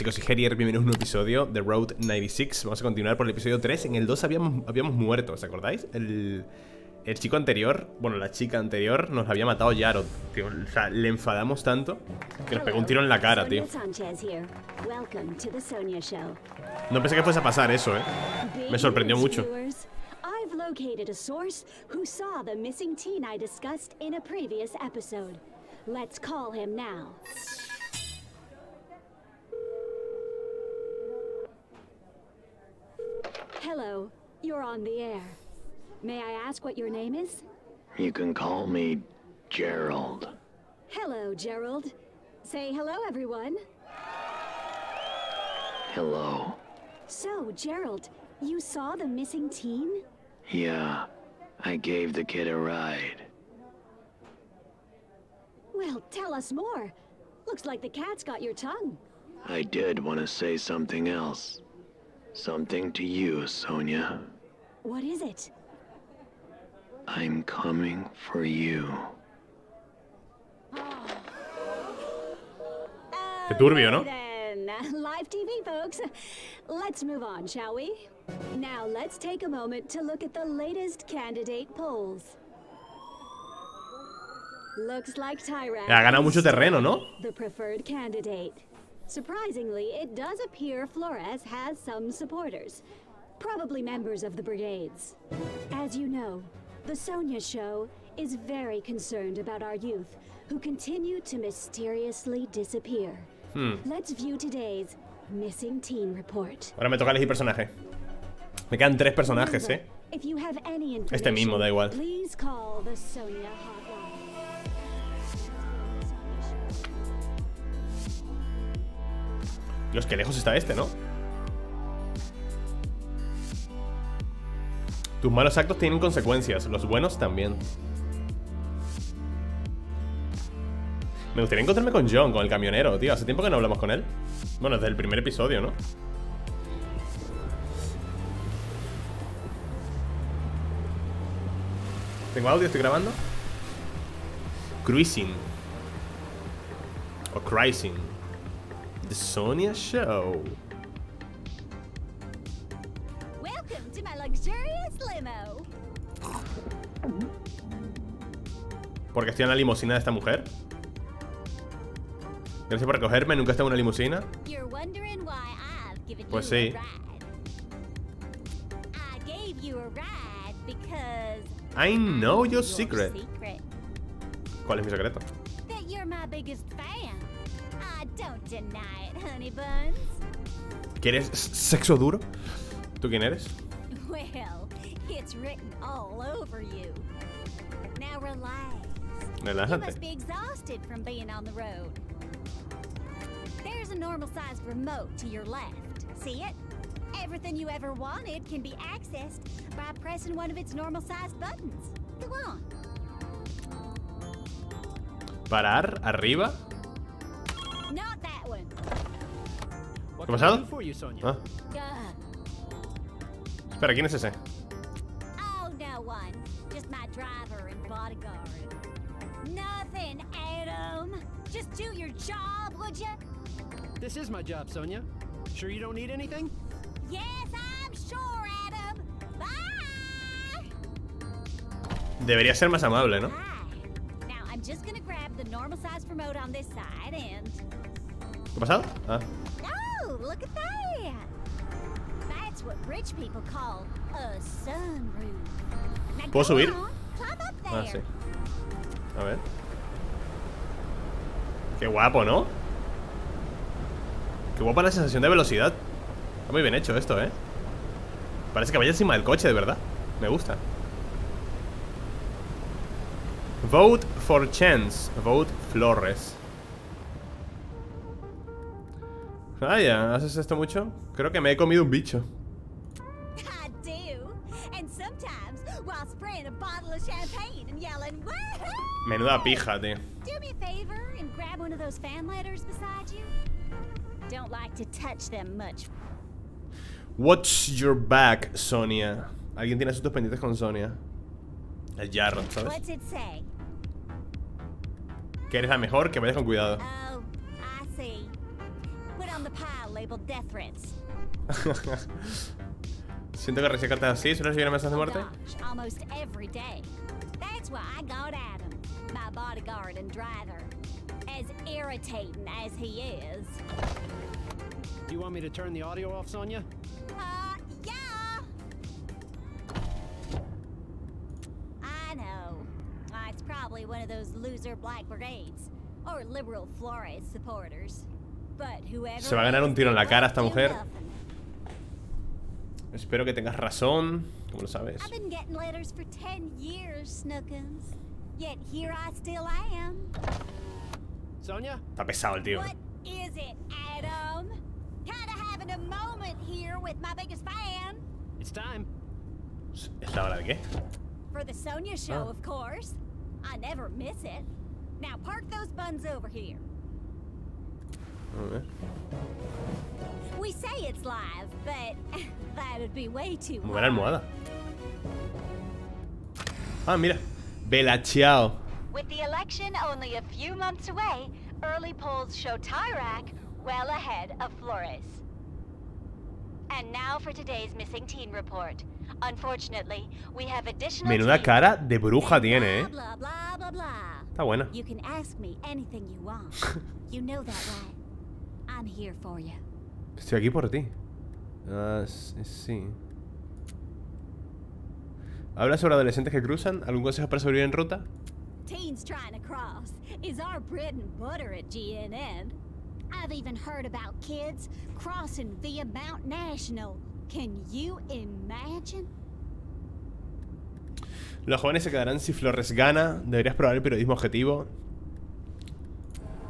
chicos, soy Gerier, bienvenidos a un nuevo episodio de Road 96. Vamos a continuar por el episodio 3. En el 2 habíamos muerto, ¿os acordáis? El chico anterior, bueno, la chica anterior nos la había matado Jarod, tío. O sea, le enfadamos tanto que nos pegó un tiro en la cara, tío. No pensé que fuese a pasar eso, eh. Me sorprendió mucho. Hello, you're on the air. May I ask what your name is? You can call me Gerald. Hello, Gerald. Say hello, everyone. Hello. So, Gerald, you saw the missing teen? Yeah, I gave the kid a ride. Well, tell us more. Looks like the cat's got your tongue. I did want to say something else. Something to you, Sonya. What is it? I'm coming for you. Qué turbio, ¿no? Live TV, folks. Let's move on, shall we? Now let's take a moment to look at the latest candidate polls. Looks like Tyrak. Ha ganado mucho terreno, ¿no? The preferred candidate. Surprisingly, it does appear Flores has some supporters, probably members of the brigades. As you know, the Sonya show is very concerned about our youth, who continue to mysteriously disappear. Let's view today's missing teen report. Ahora me toca elegir personaje. Me quedan tres personajes, eh. Este mismo, da igual. Dios, qué lejos está este, ¿no? Tus malos actos tienen consecuencias, los buenos también. Me gustaría encontrarme con John, con el camionero, tío. Hace tiempo que no hablamos con él. Bueno, desde el primer episodio, ¿no? ¿Tengo audio? ¿Estoy grabando? Cruising. O Cruising. The Sonya Show. Welcome to my luxurious limo. Porque estoy en la limusina de esta mujer. Gracias por recogerme, nunca he estado en una limusina. Pues sí. I know your secret. ¿Cuál es mi secreto? ¿Quieres sexo duro? ¿Tú quién eres? Relájate. Parar arriba. ¿Qué ha pasado? Ah. Espera, ¿quién es ese? Debería ser más amable, ¿no? ¿Qué ha pasado? Ah. Look at that! That's what rich people call a sunroof. ¿Puedo subir? Ah, sí. A ver. Qué guapo, ¿no? Qué guapa la sensación de velocidad. Está muy bien hecho esto, ¿eh? Parece que vaya encima del coche, de verdad. Me gusta. Vote for chance. Vote Flores. Vaya, ¿haces esto mucho? Creo que me he comido un bicho. Menuda pija, tío. Watch your back, Sonya. Alguien tiene asuntos pendientes con Sonya. El Jarod, ¿sabes? Que eres la mejor, que vayas con cuidado. Siento que recibir cartas así, solo recibir amenazas de muerte. Do you want me to turn the audio off, Sonya? Yeah. I know. It's probably one of those loser black brigades or liberal Flores supporters. But whoever. Se va a ganar un tiro en la cara esta mujer. Espero que tengas razón, como lo sabes. I've been getting letters for 10 years, Snookums. Yet here I still am. Sonya? Está pesado el tío. What is it, Adam? A moment here with my biggest fan. It's time. ¿Es la hora de qué? For the Sonya show, of course. I never miss it. Now park those buns over here. We say it's live, but that would be way too. Muy buena almohada. Ah, mira. Belacheado. With the election only a few months away, early polls show Tyrak well ahead of Flores. And now for today's missing teen report. Unfortunately, we have additional. Menuda cara de bruja tiene, blah, blah, blah, blah. Está buena. You can ask me anything you want. You know that, right? I'm here for you. Estoy aquí por ti. Sí. Habla sobre adolescentes que cruzan. ¿Algún consejo para sobrevivir en ruta? Teens trying to cross is our bread and butter at GNN. I've even heard about kids crossing via Mount National. Can you imagine? Los jóvenes se quedarán si Flores gana. Deberías probar el periodismo objetivo.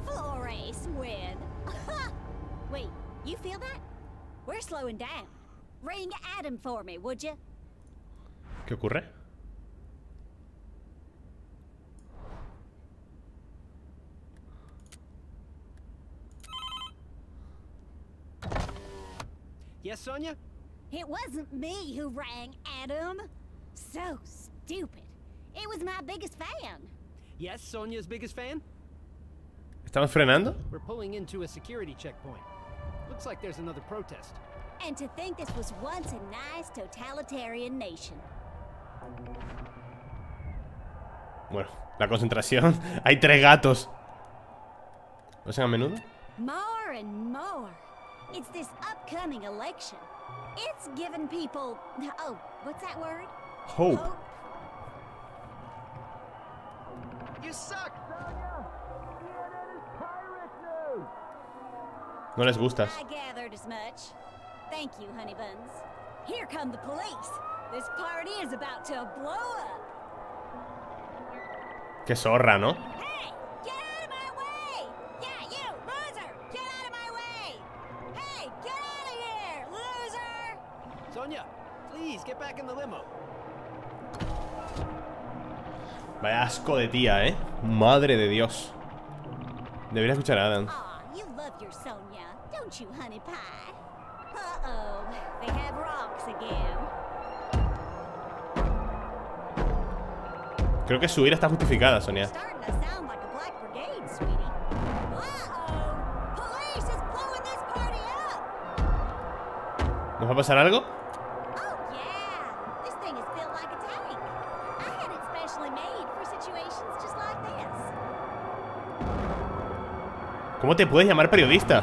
Flores win. Wait, you feel that? We're slowing down. Ring Adam for me, would you? ¿Qué ocurre? Yes, Sonya? It wasn't me who rang, Adam. So stupid. It was my biggest fan. Yes, Sonya's biggest fan? ¿Estamos frenando? We're pulling into a security checkpoint. Looks like there's another protest. And to think this was once a nice totalitarian nation. Bueno, la concentración. Hay tres gatos. ¿Lo hacen a menudo? More and more. It's this upcoming election. It's given people what's that word? Hope. You suck, Sonya. No les gustas. I gathered as much. Thank you, honey buns. Here come the police. This party is about to blow up. Qué zorra, ¿no? Vaya asco de tía, ¿eh? Madre de Dios. Debería escuchar a Adam. Creo que su ira está justificada, Sonya. ¿Nos va a pasar algo? ¿Cómo te puedes llamar periodista?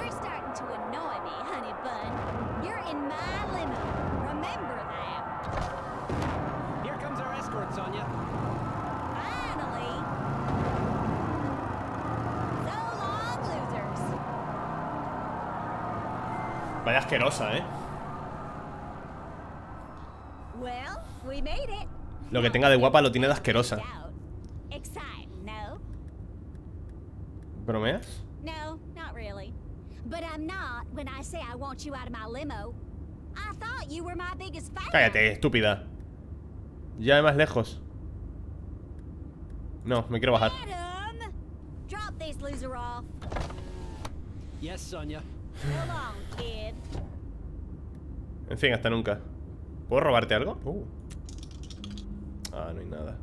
Vaya asquerosa, ¿eh? Lo que tenga de guapa lo tiene de asquerosa. ¿Bromeas? No, not really. But I'm not when I say I want you out of my limo. I thought you were my biggest fan. Cállate, estúpida. Ya más lejos. No, me quiero bajar. Adam, drop this loser off. Yes, Sonya. So long, kid. En fin, hasta nunca. ¿Puedo robarte algo? Ah, no hay nada.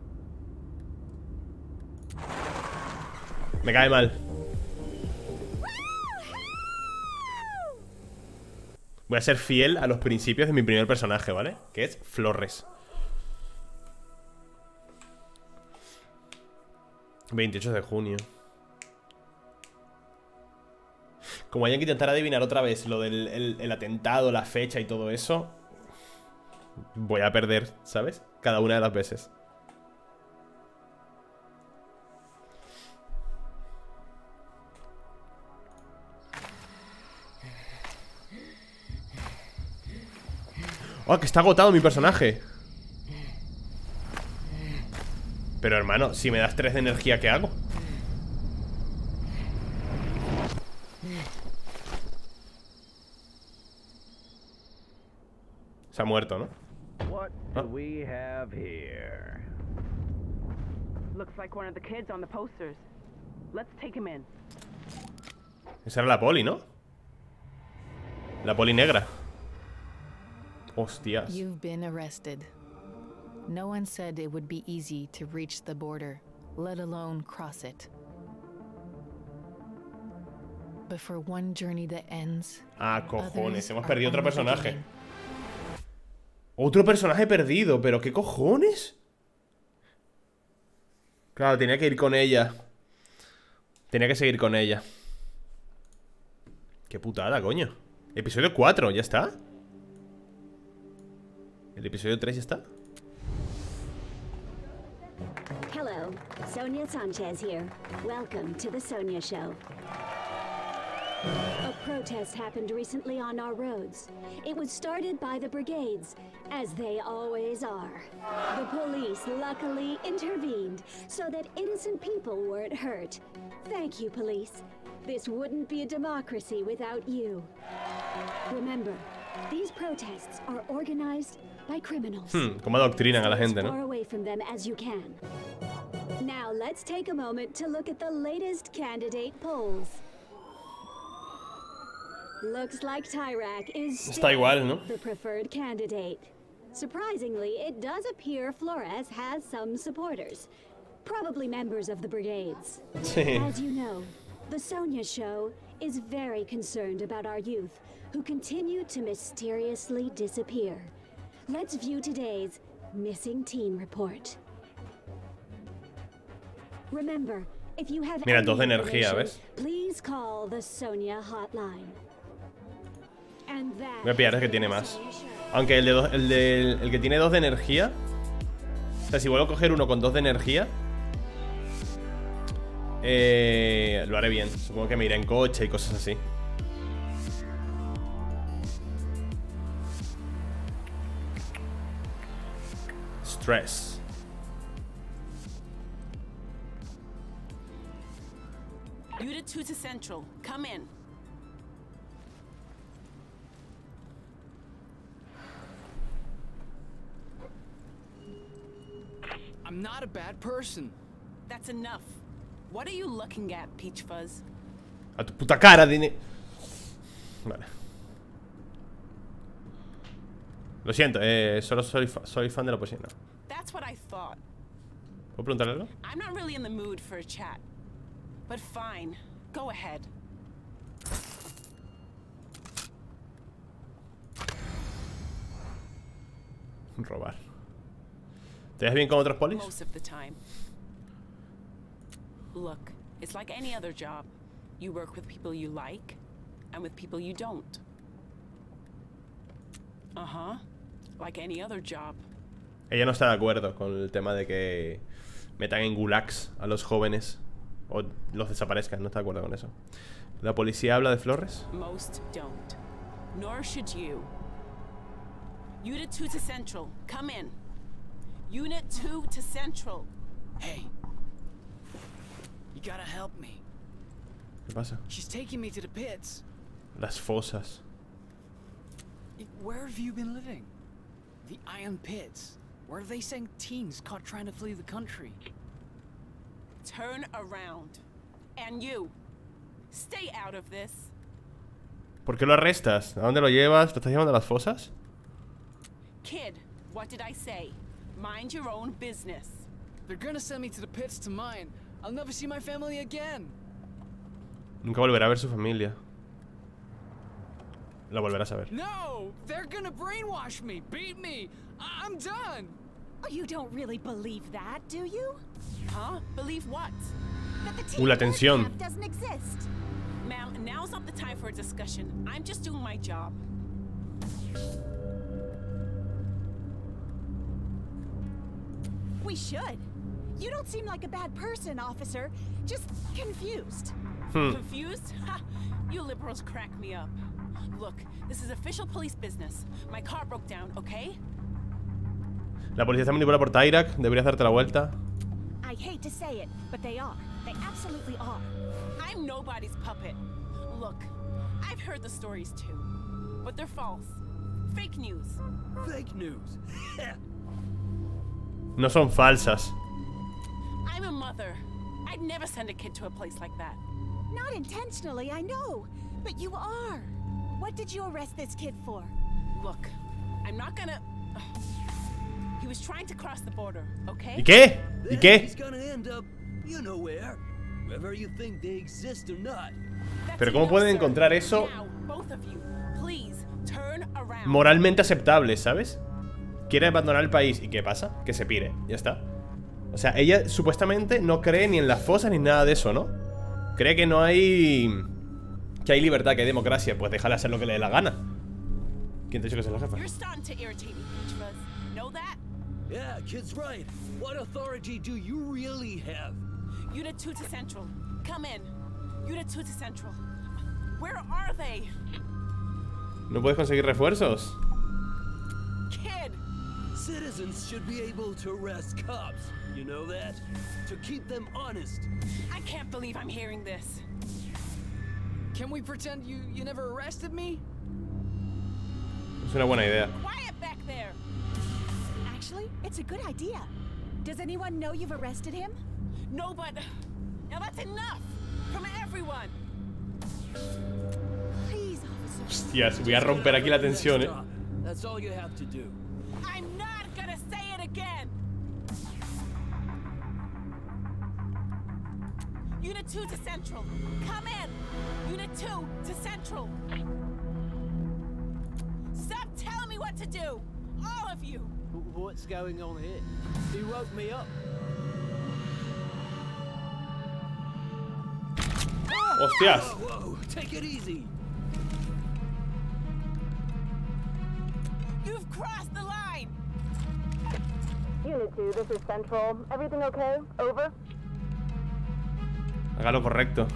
Me cae mal. Voy a ser fiel a los principios de mi primer personaje, ¿vale? Que es Flores. 28 de junio. Como hayan que intentar adivinar otra vez lo del el atentado, la fecha y todo eso, voy a perder, ¿sabes? Cada una de las veces. ¡Oh, que está agotado mi personaje! Pero hermano, si me das 3 de energía, ¿qué hago? Se ha muerto, ¿no? Esa era la poli, ¿no? La poli negra. Hostias. You've been arrested. No one said it would be easy to reach the border, let alone cross it. But for one journey that ends. Ah, cojones, hemos perdido otro personaje. Otro personaje perdido, pero ¿qué cojones? Claro, tenía que ir con ella. Tenía que seguir con ella. Qué putada, coño. Episodio 4, ¿ya está? ¿El episodio 3 ya está? Hello, Sonia Sanchez here. Welcome to the Sonia Show. A protest happened recently on our roads. It was started by the brigades, as they always are. The police luckily intervened so that innocent people weren't hurt. Thank you, police. This wouldn't be a democracy without you. Remember, these protests are organized by criminals. Como adoctrinan a la gente, ¿no? Far away from them as you can. Now let's take a moment to look at the latest candidate polls. Looks like Tyrak is still the preferred candidate. Surprisingly, it does appear Flores has some supporters, probably members of the brigades. As you know, the Sonia Show is very concerned about our youth, who continue to mysteriously disappear. Let's view today's missing teen report. Remember, if you have any information, please call the Sonia hotline. Voy a pillar el que tiene más. Aunque el que tiene 2 de energía. O sea, si vuelvo a coger uno con 2 de energía, lo haré bien. Supongo que me iré en coche y cosas así. Stress. Unit 2 to Central. Come in. I'm not a bad person. That's enough. What are you looking at, Peach Fuzz? A tu puta cara, Dine. Vale. Lo siento, solo soy fan de la poesía. That's what I thought. ¿Puedo preguntarle algo? I'm not really in the mood for a chat. But fine. Go ahead. Robar. ¿Te ves bien con otros polis? Look, it's like any other job. You work with people you like and with people you don't. Ajá. Like any other job. Ella no está de acuerdo con el tema de que metan en gulags a los jóvenes o los desaparezcan, no está de acuerdo con eso. ¿La policía habla de Flores? Most don't. Nor should you. Unit 2 to Central. Come in. Unit 2 to Central. Hey. You gotta help me. ¿Qué pasa? She's taking me to the pits. Las fosas. Where have you been living? The Iron Pits, where they sent teens caught trying to flee the country. Turn around. And you. Stay out of this. ¿Por qué lo arrestas? ¿A dónde lo llevas? ¿Lo estás llevando a las fosas? Kid, what did I say? Mind your own business. They're gonna send me to the pits to mine. I'll never see my family again. Nunca volverá a ver su familia. Lo volverás a ver. No, they're gonna brainwash me, beat me. I'm done. You don't really believe that, do you? Huh? Believe what? La tensión. Ma'am, now's not the time for a discussion. I'm just doing my job. We should. You don't seem like a bad person, officer. Just confused. Confused? Ha! You liberals crack me up. Look, this is official police business. My car broke down, okay? La policía está manipulada por Tyrak. Deberías darte la vuelta. I hate to say it, but they are. They absolutely are. I'm nobody's puppet. Look, I've heard the stories too, but they're false. Fake news. Fake news. No son falsas. I'm a mother. I'd never send a kid to a place like that. Not intentionally, I know, but you are. What did you arrest this kid for? Look, I'm not gonna. He was trying to cross the border, okay? ¿Y qué? ¿Y qué? He's gonna end up, you know where, whether you think they exist or not. Pero cómo pueden encontrar eso moralmente aceptable, ¿sabes? Quiere abandonar el país y ¿qué pasa? Que se pire, ya está. O sea, ella supuestamente no cree ni en las fosas ni nada de eso, ¿no? Cree que no hay... que hay libertad, que hay democracia. Pues déjale hacer lo que le dé la gana. ¿Quién te ha dicho que es la jefa? Yeah, kid's right. What authority do you really have? Unit 2 to Central. Come in. Unit 2 to Central. Where are they? ¿No puedes conseguir refuerzos? Kid. Citizens should be able to arrest cops. You know that? To keep them honest. I can't believe I'm hearing this. Can we pretend you never arrested me? Es una buena idea. Quiet back there. Actually, it's a good idea. Does anyone know you've arrested him? No, but now that's enough from everyone. Please, officer. Hostias, voy a romper aquí la tensión, eh. That's all you have to do. I'm not gonna say it again. Unit 2 to Central. Come in. Unit 2 to Central. Stop telling me what to do. All of you. What's going on here? He woke me up. Hostias. Whoa, take it easy. You've crossed the line. Unit 2, this is Central. Everything okay? Over. Haga lo correcto.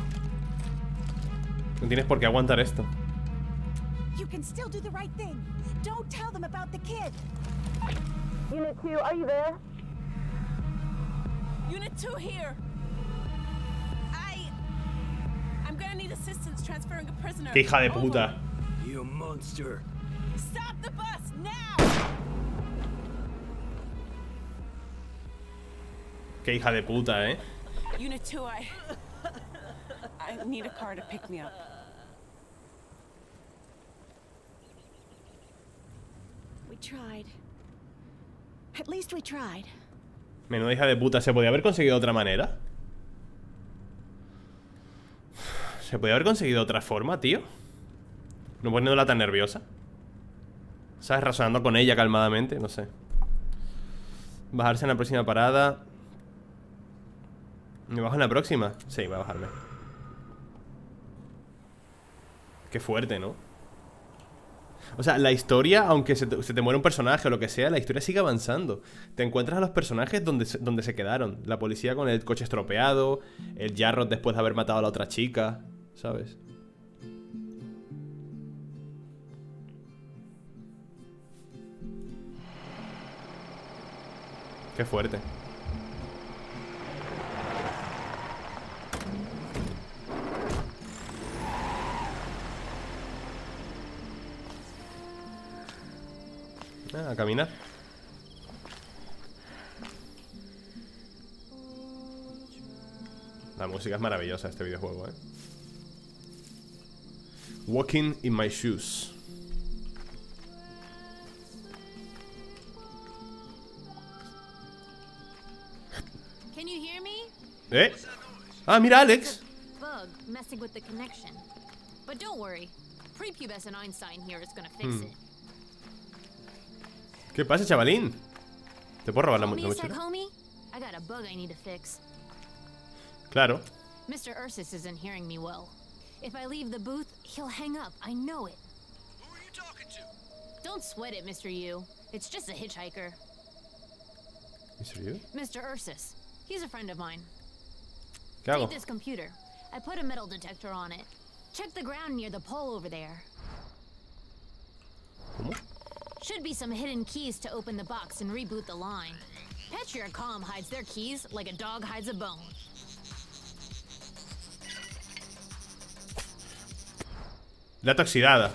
No tienes por qué aguantar esto. You can still do the right thing. Don't tell them about the kid. Unit 2, are you there? Unit 2 here. I'm gonna need assistance transferring a prisoner. ¡Qué hija de puta! You monster. Stop the bus now. ¡Qué hija de puta, eh! Unit 2, I need a car to pick me up. We tried. At least we tried. Menuda hija de puta, ¿se podía haber conseguido de otra manera? ¿Se podía haber conseguido de otra forma, tío? No poniéndola tan nerviosa. ¿Sabes? Razonando con ella calmadamente, no sé. Bajarse en la próxima parada. ¿Me bajo en la próxima? Sí, va a bajarme. Qué fuerte, ¿no? O sea, la historia, aunque se te muera un personaje o lo que sea, la historia sigue avanzando. Te encuentras a los personajes donde se quedaron. La policía con el coche estropeado, el Jarod después de haber matado a la otra chica, ¿sabes? Qué fuerte. A caminar. La música es maravillosa, este videojuego, eh. Walking in my shoes. Can you hear me? ¿Eh? Ah, mira, Alex. But don't worry. ¿Qué pasa, chavalín? ¿Te puedo robar la mochila? Claro. Mr. Ursus isn't hearing me well. If I leave the booth, he'll hang up. I know it. Who are you talking to? Don't sweat it, Mr. Yu. It's just a hitchhiker. Mr. Yu? Mr. Ursus. He's a friend of mine. ¿Qué hago? Take this computer. I put a metal detector on it. Check the ground near the pole over there. ¿Cómo? Should be some hidden keys to open the box and reboot the line. Petrior Calm hides their keys like a dog hides a bone. Lata oxidada.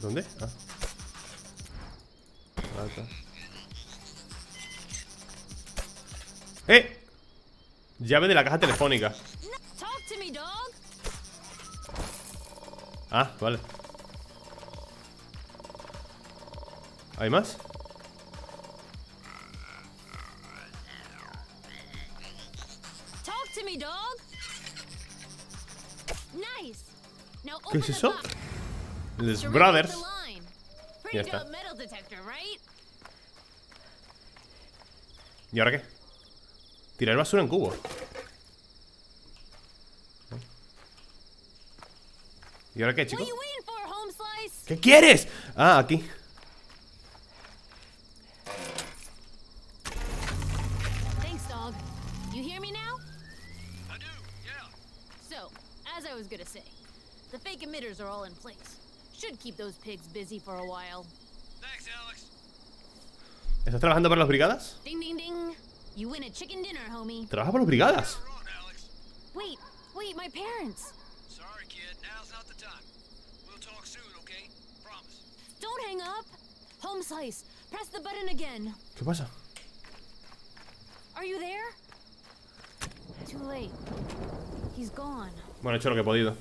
¿Dónde? Ah. Lata. ¡Eh! Llave de la caja telefónica. Ah, vale. ¿Hay más? ¿Qué es eso? Les Brothers. Ya está. ¿Y ahora qué? Tirar basura en cubo. ¿Y ahora qué, chico? ¿Qué quieres? Ah, aquí. ¿Estás trabajando para las brigadas? ¿Trabaja para las brigadas? ¿Qué pasa? Bueno, he hecho lo que he podido.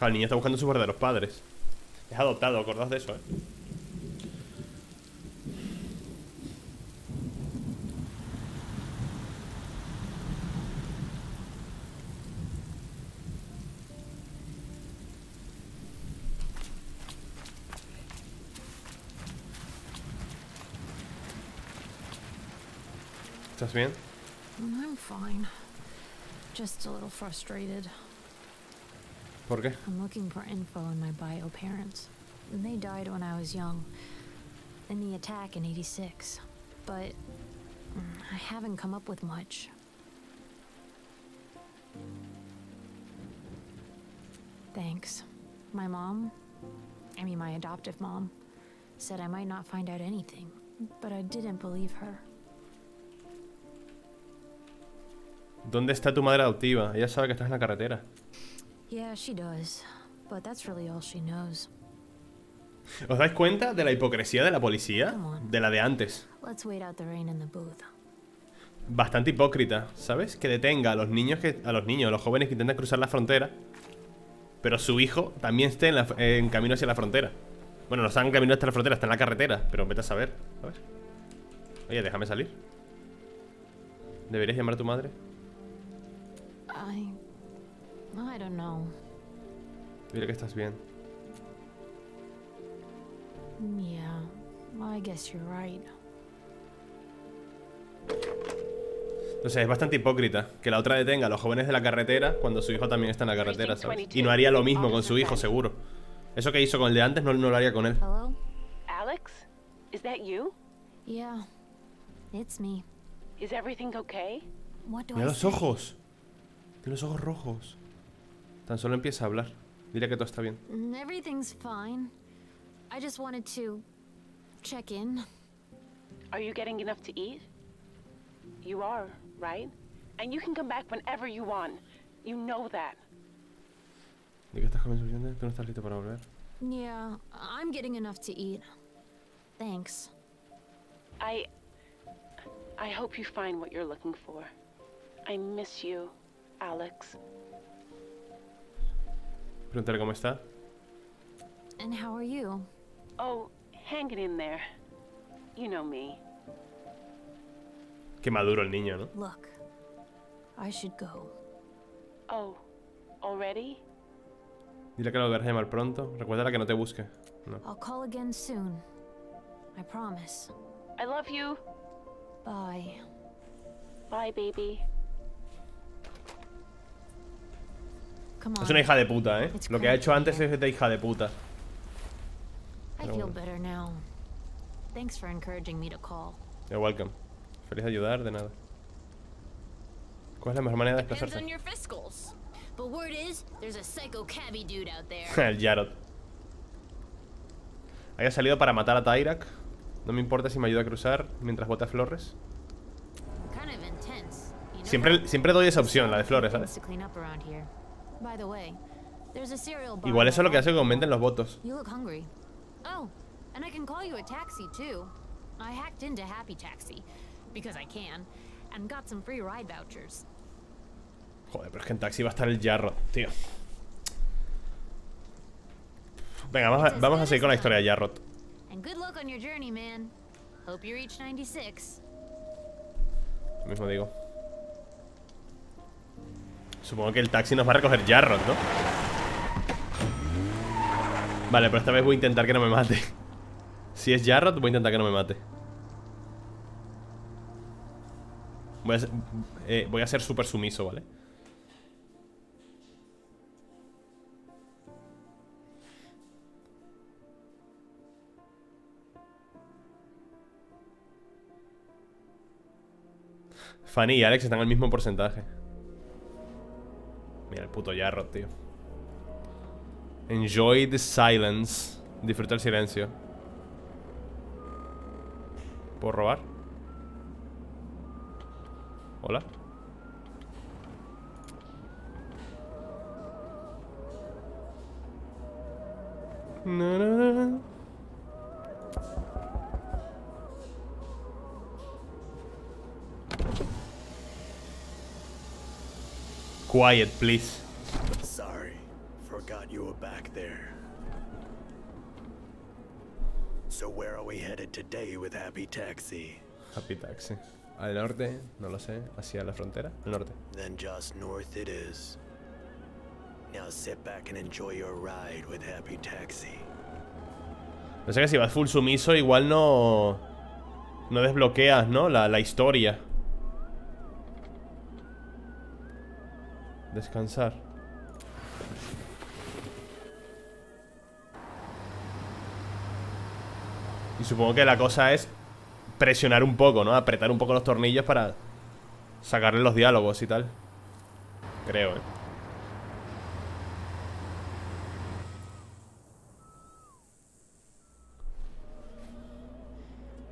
El niño está buscando a sus verdaderos padres. Es adoptado, acordás de eso, ¿eh? ¿Estás bien? I'm fine. Just a little frustrated. ¿Por qué? I'm looking for info on my bio parents. They died when I was young in the attack in 86, but I haven't come up with much. Thanks. My mom, I mean my adoptive mom, said I might not find out anything, but I didn't believe her. ¿Dónde está tu madre adoptiva? Ella sabe que estás en la carretera. Yeah, she does, but that's really all she knows. ¿Os dais cuenta de la hipocresía de la policía? De la de antes. Bastante hipócrita, ¿sabes? Que detenga a los niños, a los jóvenes que intentan cruzar la frontera, pero su hijo también esté en camino hacia la frontera. Bueno, no está en camino hasta la frontera, está en la carretera, pero vete a saber, ¿sabes? Oye, déjame salir. ¿Deberías llamar a tu madre? I don't know. Mira que estás bien. Yeah, I guess you're right. Entonces es bastante hipócrita que la otra detenga a los jóvenes de la carretera cuando su hijo también está en la carretera, ¿sabes? Y no haría lo mismo con su hijo, seguro. Eso que hizo con el de antes no lo haría con él. Hello? Alex, is that you? Yeah, it's me. Is everything okay? Mira los ojos. Tiene los ojos rojos. Tan solo empieza a hablar. Dile que todo está bien. Everything's fine. I just wanted to check in. Are you getting enough to eat? You are, right? And you can come back whenever you want. You know that. ¿De qué estás comiendo suficiente? ¿Tú no estás listo para volver? Yeah, I'm getting enough to eat. Thanks. I hope you find what you're looking for. I miss you, Alex. Preguntarle cómo está. And how are you? Oh, hang it in there. You know me. Qué maduro el niño, ¿no? Look, I should go. Oh, already? Dile que lo volverás a llamar pronto. Recuérdala que no te busque. No. I'll call again soon. I promise. I love you. Bye. Bye, baby. Es una hija de puta, ¿eh? Lo que ha hecho antes es de hija de puta. Pero bueno. You're welcome. Feliz de ayudar, de nada. ¿Cuál es la mejor manera de desplazarse? El Jarod. Había salido para matar a Tyrak. No me importa si me ayuda a cruzar mientras bota Flores. Siempre doy esa opción, la de Flores, ¿sabes? Igual eso es lo que hace que aumenten los votos. Oh, and I can call you a taxi too. I hacked into Happy Taxi because I can and got some free ride vouchers. Joder, pero es que en taxi va a estar el Jarro, tío. Venga, vamos a seguir con la historia de Jarro. Lo mismo digo. Supongo que el taxi nos va a recoger Jarro, ¿no? Vale, pero esta vez voy a intentar que no me mate. Si es Jarod, voy a intentar que no me mate. Voy a ser súper sumiso, ¿vale? Fanny y Alex están al mismo porcentaje. Mira el puto Jarod, tío. Enjoy the silence. Disfruta el silencio. ¿Puedo robar? Hola. No, no, no. Quiet, please. Forgot you were back there. So where are we headed today with Happy Taxi? Happy Taxi. Al norte, no lo sé, hacia la frontera, al norte. Then just north it is. Now sit back and enjoy your ride with Happy Taxi. No sé que si vas full sumiso igual no desbloqueas, ¿no? La historia. Descansar. Y supongo que la cosa es presionar un poco, ¿no? Apretar un poco los tornillos para sacarle los diálogos y tal. Creo, ¿eh?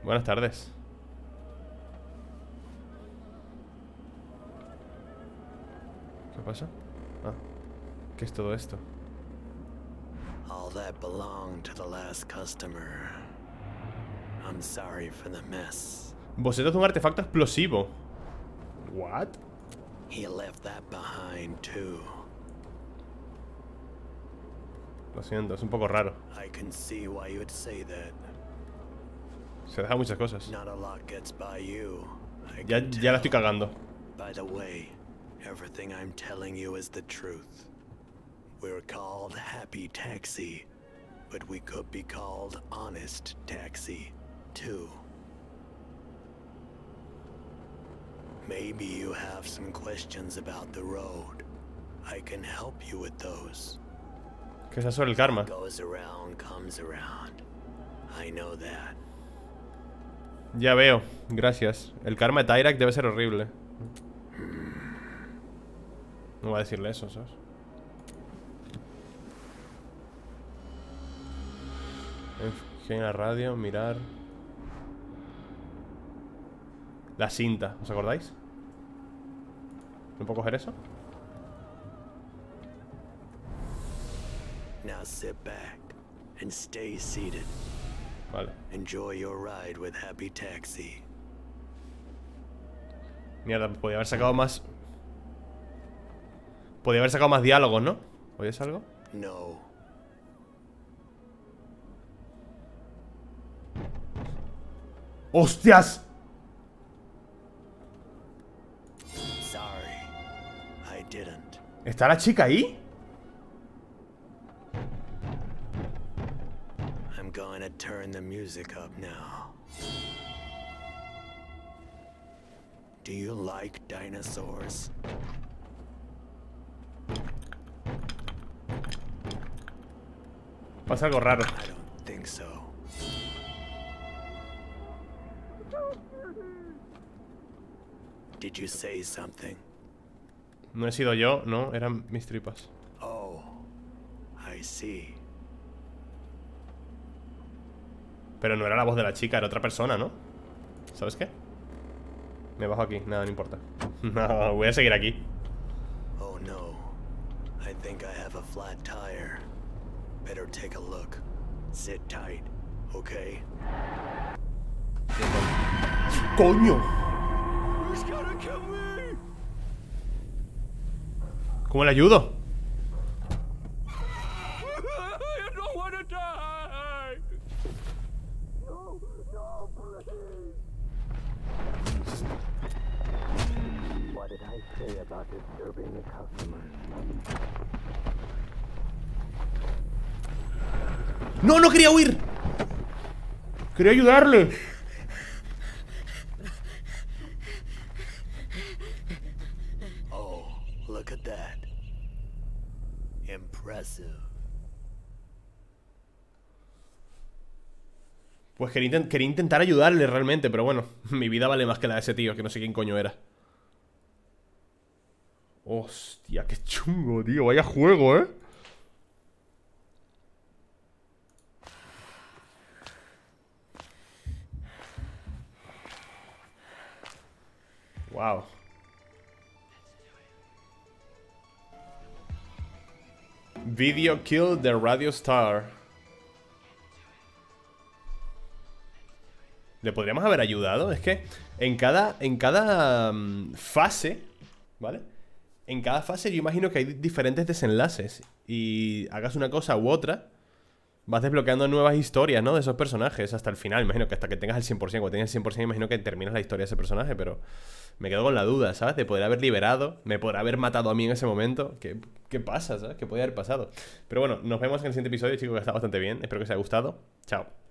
Buenas tardes. ¿Qué pasa? Ah, ¿qué es todo esto? All that belonged to the last customer. I'm sorry for the mess. Boceto de un artefacto explosivo. What? He left that behind too. Lo siento, es un poco raro. I can see why you would say that. Se deja muchas cosas. Not a lot gets by you. Ya la estoy cagando. By the way, everything I'm telling you is the truth. We're called Happy Taxi, but we could be called Honest Taxi. Too. Maybe you have some questions about the road. I can help you with those. ¿Qué es eso del karma? Goes around, comes around. I know that. Ya veo. Gracias. El karma de Tyrak debe ser horrible. No voy a decirle eso, ¿sabes? En la radio, mirar la cinta, ¿os acordáis? ¿No puedo coger eso? Now sit back and stay seated. Vale. Enjoy your ride with Happy Taxi. Mierda, podía haber sacado más diálogos, ¿no? ¿Oyes algo? No. ¡Hostias! ¿Está la chica ahí? I'm going to turn the music up now. Do you like dinosaurs? Pasa algo raro. I don't think so. Did you say something? No he sido yo, no, eran mis tripas. Oh, I see. Pero no era la voz de la chica, era otra persona, ¿no? ¿Sabes qué? Me bajo aquí, nada, no importa. No, voy a seguir aquí. Oh no. I think I have a flat tire. Better take a look. Sit tight, okay? ¡Coño! ¿Cómo le ayudo? No, no quería huir. Quería ayudarle. Oh, look at that. Impressive. Pues quería intentar ayudarle realmente, pero bueno, mi vida vale más que la de ese tío, que no sé quién coño era. Hostia, qué chungo, tío. Vaya juego, ¿eh? Wow. Video killed the radio star. Le podríamos haber ayudado. Es que en cada fase, ¿vale? En cada fase yo imagino que hay diferentes desenlaces. Y hagas una cosa u otra, vas desbloqueando nuevas historias, ¿no? De esos personajes hasta el final. Imagino que hasta que tengas el 100%. Cuando tengas el 100% imagino que terminas la historia de ese personaje. Pero me quedo con la duda, ¿sabes? De poder haber liberado. Me podrá haber matado a mí en ese momento. ¿Qué pasa, sabes? ¿Qué podría haber pasado? Pero bueno, nos vemos en el siguiente episodio, chicos, que está bastante bien. Espero que os haya gustado. Chao.